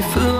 life.